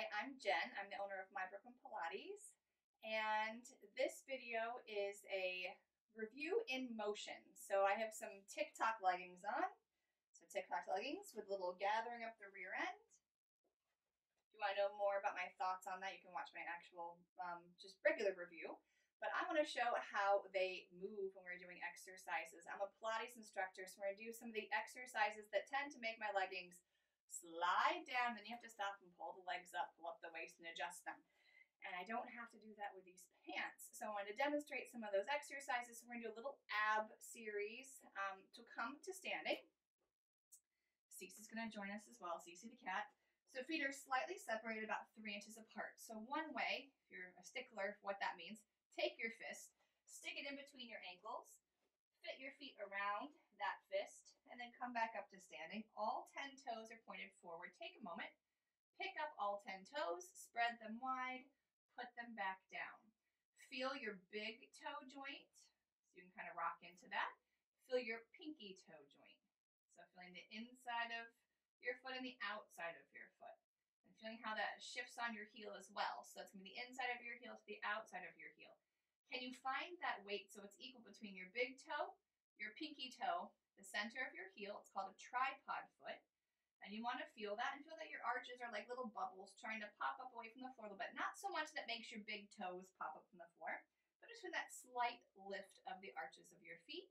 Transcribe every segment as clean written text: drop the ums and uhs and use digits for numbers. Hi, I'm Jen. I'm the owner of My Brooklyn Pilates, and this video is a review in motion. So I have some TikTok leggings on. So TikTok leggings with a little gathering up the rear end. If you want to know more about my thoughts on that, you can watch my actual just regular review. But I want to show how they move when we're doing exercises. I'm a Pilates instructor, so we're going to do some of the exercises that tend to make my leggings slide down, then you have to stop and pull the legs up, pull up the waist and adjust them. And I don't have to do that with these pants. So I wanted to demonstrate some of those exercises. So we're gonna do a little ab series to come to standing. Cece's gonna join us as well, Cece the cat. So feet are slightly separated about 3 inches apart. So one way, if you're a stickler for what that means, take your fist, stick it in between your ankles, fit your feet around that fist, and then come back up to standing. All 10 toes are pointed forward. Take a moment, pick up all 10 toes, spread them wide, put them back down. Feel your big toe joint, so you can kind of rock into that. Feel your pinky toe joint, so feeling the inside of your foot and the outside of your foot, and feeling how that shifts on your heel as well. So it's going to be the inside of your heel to the outside of your heel. Can you find that weight so it's equal between your big toe, your pinky toe, the center of your heel? It's called a tripod foot. And you want to feel that and feel that your arches are like little bubbles trying to pop up away from the floor a little bit. Not so much that makes your big toes pop up from the floor, but just with that slight lift of the arches of your feet.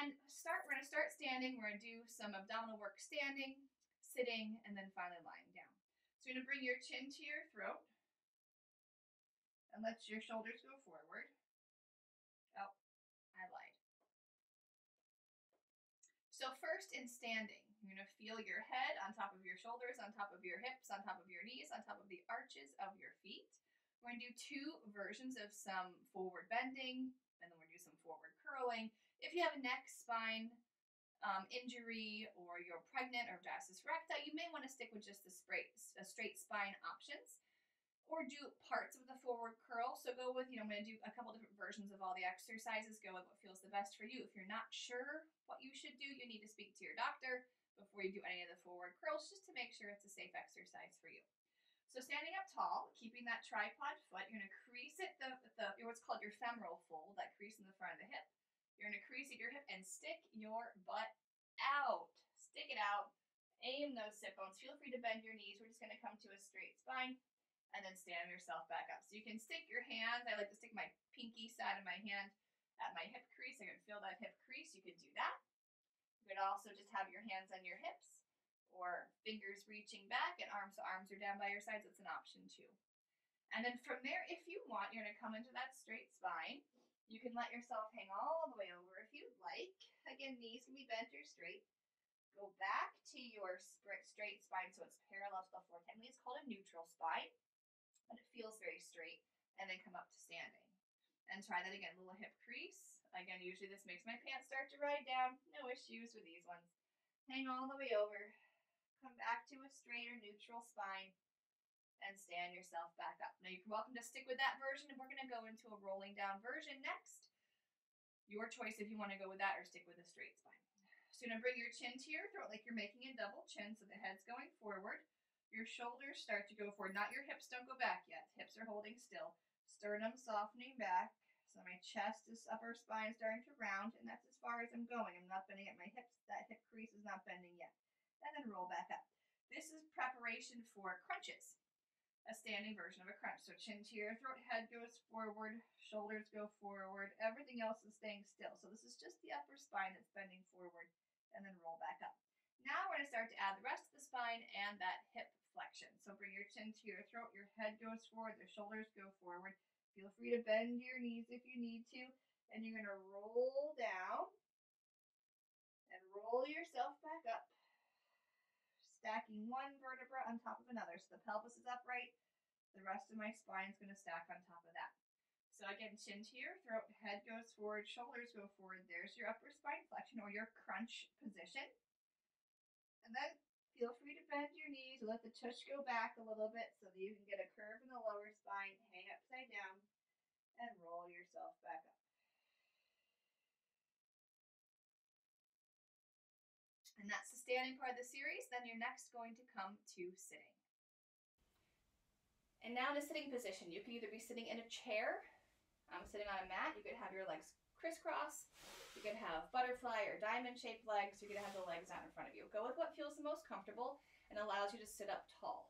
And start. We're going to start standing. We're going to do some abdominal work standing, sitting, and then finally lying down. So you're going to bring your chin to your throat and let your shoulders go forward. Oh, I lied. So first in standing, you're going to feel your head on top of your shoulders, on top of your hips, on top of your knees, on top of the arches of your feet. We're going to do two versions of some forward bending, and then we're going to do some forward curling. If you have a neck, spine injury, or you're pregnant or diastasis recti, you may want to stick with just the straight spine options. Or do parts of the forward curl. So go with, I'm going to do a couple different versions of all the exercises. Go with what feels the best for you. If you're not sure what you should do, you need to speak to your doctor before you do any of the forward curls, just to make sure it's a safe exercise for you. So standing up tall, keeping that tripod foot, you're going to crease at the what's called your femoral fold, that crease in the front of the hip. You're going to crease at your hip and stick your butt out. Stick it out. Aim those sit bones. Feel free to bend your knees. We're just going to come to a straight spine. And then stand yourself back up. So you can stick your hand. I like to stick my pinky side of my hand at my hip crease. I can feel that hip crease. You could do that. You could also just have your hands on your hips or fingers reaching back and arms are down by your sides. That's an option too. And then from there, if you want, you're going to come into that straight spine. You can let yourself hang all the way over if you'd like. Again, knees can be bent or straight. Go back to your straight spine so it's parallel to the floor. Technically, it's called a neutral spine. But it feels very straight, and then come up to standing. And try that again, little hip crease. Again, usually this makes my pants start to ride down. No issues with these ones. Hang all the way over. Come back to a straight or neutral spine, and stand yourself back up. Now, you're welcome to stick with that version, and we're going to go into a rolling down version next. Your choice if you want to go with that or stick with a straight spine. So you're going to bring your chin to your throat like you're making a double chin, so the head's going forward. Your shoulders start to go forward, not your hips don't go back yet. Hips are holding still. Sternum softening back. So my chest is upper spine starting to round, and that's as far as I'm going. I'm not bending at my hips. That hip crease is not bending yet. And then roll back up. This is preparation for crunches, a standing version of a crunch. So chin to your throat, head goes forward, shoulders go forward. Everything else is staying still. So this is just the upper spine that's bending forward, and then roll back up. Now we're going to start to add the rest of the spine and that hip flexion. So bring your chin to your throat, your head goes forward, the shoulders go forward. Feel free to bend your knees if you need to, and you're going to roll down and roll yourself back up, stacking one vertebra on top of another. So the pelvis is upright, the rest of my spine is going to stack on top of that. So again, chin to your throat, head goes forward, shoulders go forward. There's your upper spine flexion or your crunch position. And then feel free to bend your knees, let the tush go back a little bit so that you can get a curve in the lower spine, hang upside down, and roll yourself back up. And that's the standing part of the series. Then you're next going to come to sitting. And now in a sitting position, you can either be sitting in a chair, sitting on a mat, you could have your legs crisscross, you could have butterfly or diamond shaped legs, you could have the legs out in front of you. Go with what feels the most comfortable and allows you to sit up tall.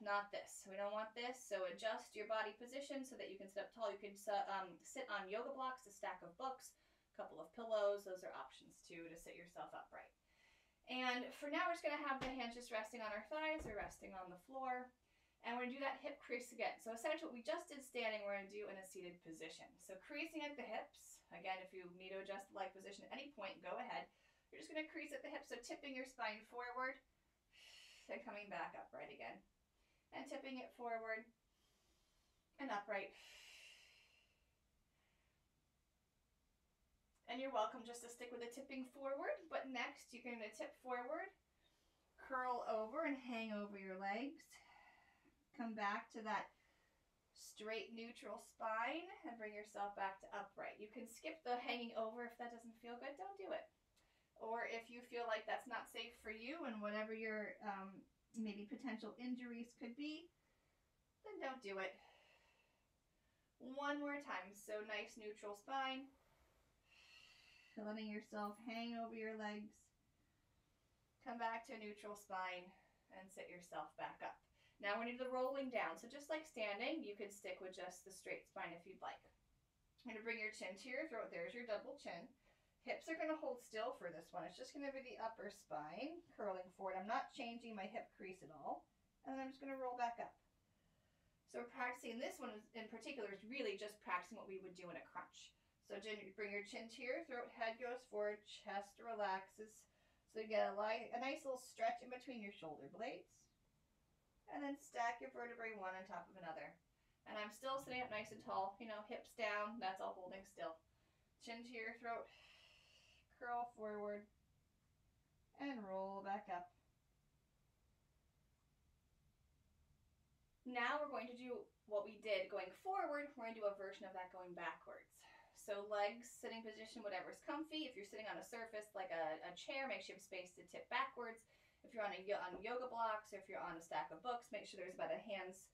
Not this, we don't want this, so adjust your body position so that you can sit up tall. You can sit on yoga blocks, a stack of books, a couple of pillows. Those are options too, to sit yourself upright. And for now, we're just gonna have the hands just resting on our thighs or resting on the floor. And we're gonna do that hip crease again. So essentially what we just did standing, we're gonna do in a seated position. So creasing at the hips. Again, if you need to adjust the leg position at any point, go ahead. You're just gonna crease at the hips. So tipping your spine forward and coming back upright again. And tipping it forward and upright. And you're welcome just to stick with the tipping forward, but next you're gonna tip forward, curl over and hang over your legs. Come back to that straight neutral spine and bring yourself back to upright. You can skip the hanging over if that doesn't feel good, don't do it. Or if you feel like that's not safe for you and whatever your maybe potential injuries could be, then don't do it. One more time, so nice neutral spine. Letting yourself hang over your legs. Come back to a neutral spine and sit yourself back up. Now we're going to do the rolling down. So just like standing, you can stick with just the straight spine if you'd like. I'm going to bring your chin to your throat. There's your double chin. Hips are going to hold still for this one. It's just going to be the upper spine curling forward. I'm not changing my hip crease at all. And then I'm just going to roll back up. So we're practicing this one in particular is really just practicing what we would do in a crunch. So bring your chin to your throat, head goes forward, chest relaxes. So you get a nice little stretch in between your shoulder blades. And then stack your vertebrae one on top of another. And I'm still sitting up nice and tall, you know, hips down, that's all holding still. Chin to your throat, curl forward, and roll back up. Now we're going to do what we did going forward, we're going to do a version of that going backwards. So legs, sitting position, whatever's comfy. If you're sitting on a surface like a chair, make sure you have space to tip backwards. If you're on yoga blocks, or if you're on a stack of books, make sure there's about a hand's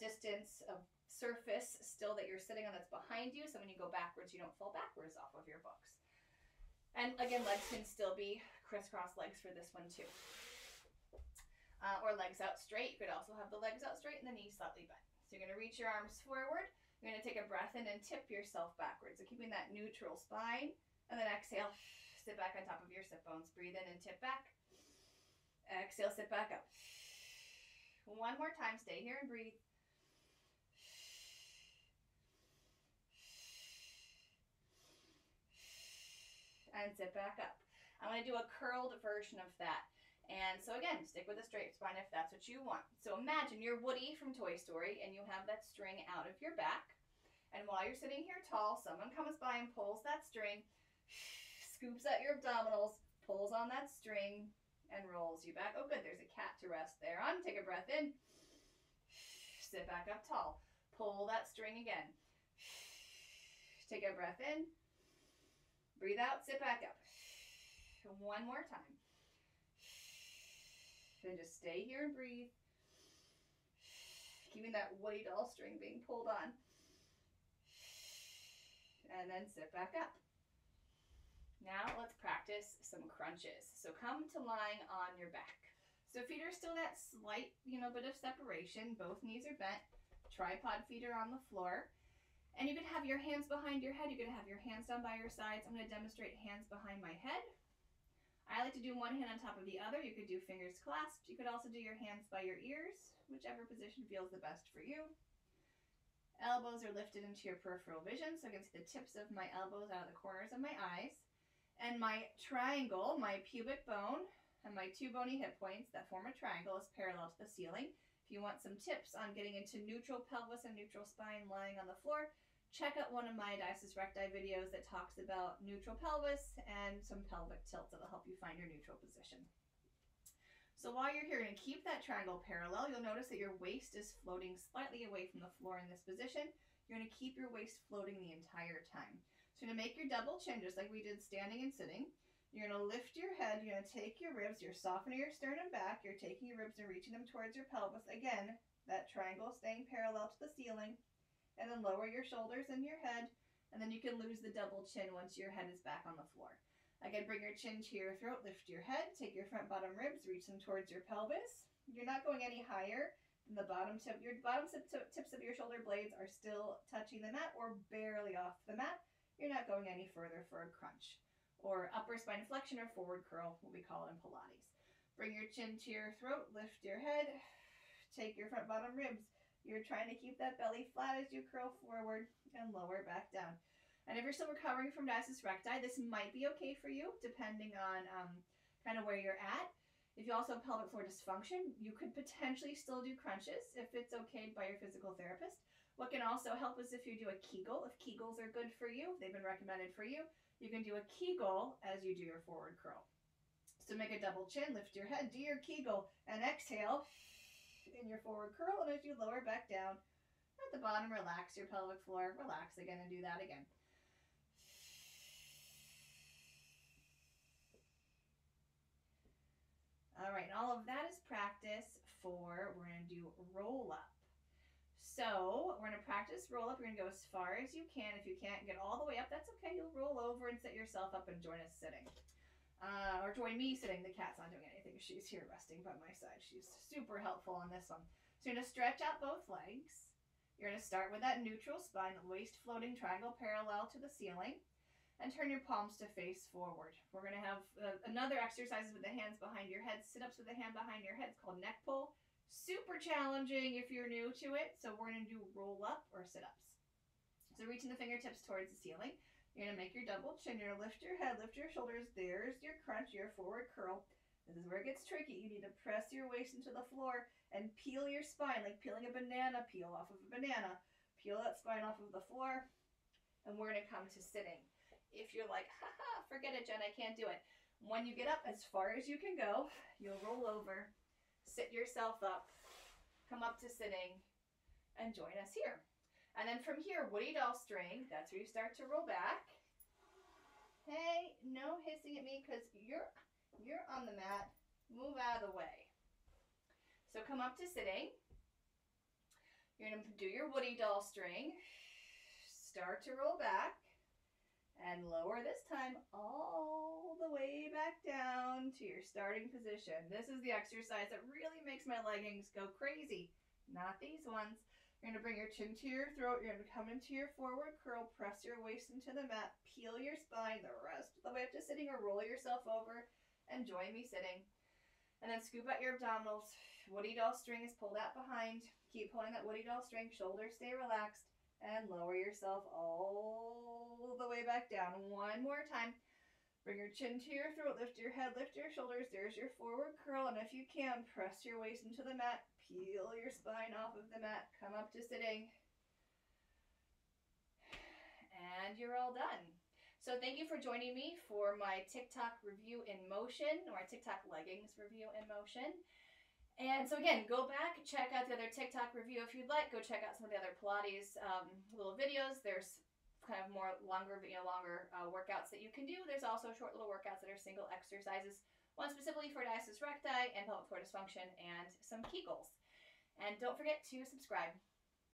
distance of surface still that you're sitting on that's behind you. So when you go backwards, you don't fall backwards off of your books. And again, legs can still be crisscross legs for this one too. Or legs out straight. You could also have the legs out straight and the knees slightly bent. So you're gonna reach your arms forward. You're gonna take a breath in and tip yourself backwards. So keeping that neutral spine. And then exhale, sit back on top of your sit bones. Breathe in and tip back. Exhale, sit back up. One more time, stay here and breathe. And sit back up. I'm going to do a curled version of that. And so again, stick with a straight spine if that's what you want. So imagine you're Woody from Toy Story and you have that string out of your back. And while you're sitting here tall, someone comes by and pulls that string, scoops out your abdominals, pulls on that string, and rolls you back. Oh good, there's a cat to rest there on. Take a breath in, sit back up tall. Pull that string again. Take a breath in, breathe out, sit back up. One more time. And just stay here and breathe. Keeping that Woody doll string being pulled on. And then sit back up. Now let's practice some crunches. So come to lying on your back. So feet are still that slight, bit of separation. Both knees are bent. Tripod feet are on the floor. And you can have your hands behind your head. You can have your hands down by your sides. I'm going to demonstrate hands behind my head. I like to do one hand on top of the other. You could do fingers clasped. You could also do your hands by your ears, whichever position feels the best for you. Elbows are lifted into your peripheral vision. So I can see the tips of my elbows out of the corners of my eyes. And my triangle, my pubic bone, and my two bony hip points that form a triangle is parallel to the ceiling. If you want some tips on getting into neutral pelvis and neutral spine lying on the floor, check out one of my Diastasis recti videos that talks about neutral pelvis and some pelvic tilts that'll help you find your neutral position. So while you're here, you're gonna keep that triangle parallel. You'll notice that your waist is floating slightly away from the floor in this position. You're gonna keep your waist floating the entire time. So you're gonna make your double chin just like we did standing and sitting. You're gonna lift your head, you're gonna take your ribs, you're softening your sternum back, you're taking your ribs and reaching them towards your pelvis. Again, that triangle staying parallel to the ceiling, and then lower your shoulders and your head, and then you can lose the double chin once your head is back on the floor. Again, bring your chin to your throat, lift your head, take your front bottom ribs, reach them towards your pelvis. You're not going any higher than the bottom tip. Your bottom tips of your shoulder blades are still touching the mat or barely off the mat. You're not going any further for a crunch or upper spine flexion or forward curl, what we call it in Pilates. Bring your chin to your throat, lift your head, take your front bottom ribs. You're trying to keep that belly flat as you curl forward and lower back down. And if you're still recovering from diastasis recti, this might be okay for you, depending on kind of where you're at. If you also have pelvic floor dysfunction, you could potentially still do crunches if it's okayed by your physical therapist. What can also help is if you do a Kegel. If Kegels are good for you, they've been recommended for you, you can do a Kegel as you do your forward curl. So make a double chin, lift your head, do your Kegel, and exhale in your forward curl. And as you lower back down at the bottom, relax your pelvic floor, relax again, and do that again. All right, and all of that is practice for, we're gonna do roll up. So we're gonna practice roll up. You're gonna go as far as you can. If you can't get all the way up, that's okay. You'll roll over and set yourself up and join us sitting. Or join me sitting. The cat's not doing anything. She's here resting by my side. She's super helpful on this one. So you're gonna stretch out both legs. You're gonna start with that neutral spine, waist floating triangle parallel to the ceiling, and turn your palms to face forward. We're gonna have another exercise with the hands behind your head, sit-ups with the hand behind your head. It's called neck pull. Super challenging if you're new to it. So we're gonna do roll up or sit-ups. So reaching the fingertips towards the ceiling. You're gonna make your double chin. You're gonna lift your head, lift your shoulders. There's your crunch, your forward curl. This is where it gets tricky. You need to press your waist into the floor and peel your spine, like peeling a banana peel off of a banana. Peel that spine off of the floor, and we're gonna come to sitting. If you're like, haha, forget it, Jen, I can't do it. When you get up as far as you can go, you'll roll over, sit yourself up, come up to sitting, and join us here. And then from here, Woody doll string, that's where you start to roll back. Hey, no hissing at me because you're on the mat. Move out of the way. So come up to sitting. You're gonna do your Woody doll string, start to roll back, and lower this time all the way back down to your starting position. This is the exercise that really makes my leggings go crazy. Not these ones. You're gonna bring your chin to your throat. You're gonna come into your forward curl, press your waist into the mat, peel your spine the rest of the way up to sitting, or roll yourself over and join me sitting. And then scoop out your abdominals. Woody doll string is pulled out behind. Keep pulling that Woody doll string, shoulders stay relaxed, and lower yourself all the way back down. One more time. Bring your chin to your throat, lift your head, lift your shoulders. There's your forward curl, and if you can, press your waist into the mat, peel your spine off of the mat, come up to sitting, and you're all done. So thank you for joining me for my TikTok review in motion, or TikTok leggings review in motion. And so again, go back, check out the other TikTok review if you'd like. Go check out some of the other Pilates little videos. There's kind of more longer workouts that you can do. There's also short little workouts that are single exercises, one specifically for diastasis recti and pelvic floor dysfunction, and some Kegels. And don't forget to subscribe.